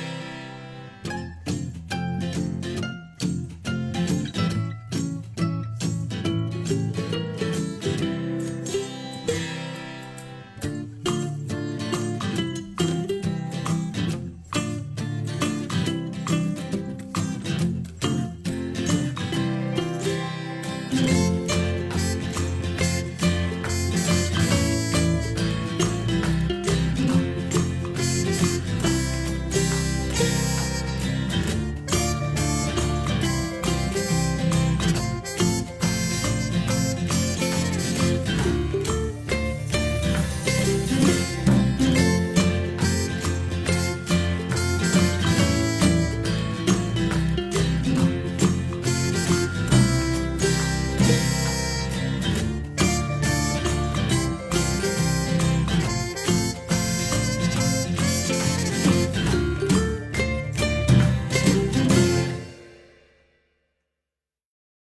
You